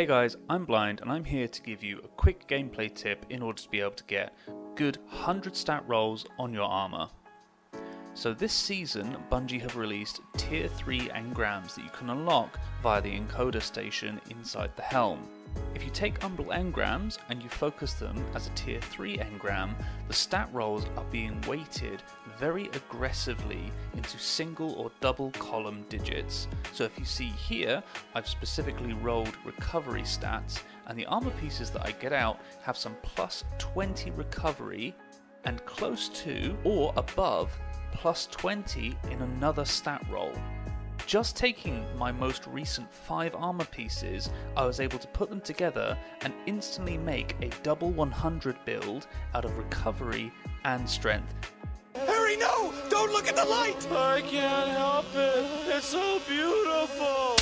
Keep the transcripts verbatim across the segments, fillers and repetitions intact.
Hey guys, I'm Blind and I'm here to give you a quick gameplay tip in order to be able to get good one hundred stat rolls on your armor. So this season Bungie have released tier three engrams that you can unlock via the encoder station inside the helm. If you take umbral engrams and you focus them as a tier three engram, the stat rolls are being weighted very aggressively into single or double column digits. So if you see here, I've specifically rolled recovery stats, and the armor pieces that I get out have some plus twenty recovery and close to or above plus twenty in another stat roll. Just taking my most recent five armor pieces, I was able to put them together and instantly make a double one hundred build out of recovery and strength. Harry, no! Don't look at the light! I can't help it. It's so beautiful.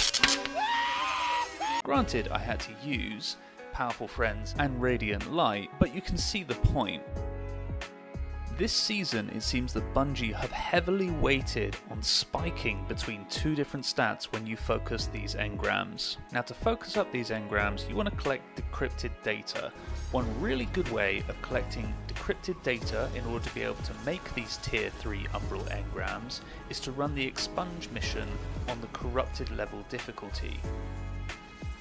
Granted, I had to use Powerful Friends and Radiant Light, but you can see the point. This season, it seems that Bungie have heavily weighted on spiking between two different stats when you focus these engrams. Now, to focus up these engrams, you want to collect decrypted data. One really good way of collecting decrypted data in order to be able to make these tier three umbral engrams is to run the Expunge mission on the corrupted level difficulty.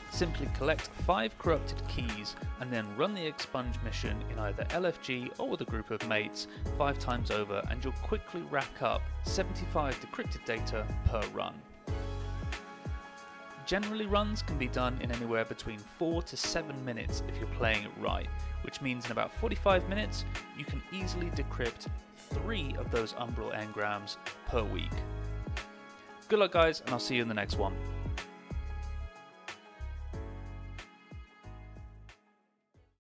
Simply collect five corrupted keys and then run the Expunge mission in either L F G or with a group of mates five times over, and you'll quickly rack up seventy-five decrypted data per run. Generally, runs can be done in anywhere between four to seven minutes if you're playing it right, which means in about forty-five minutes you can easily decrypt three of those umbral engrams per week. Good luck guys, and I'll see you in the next one.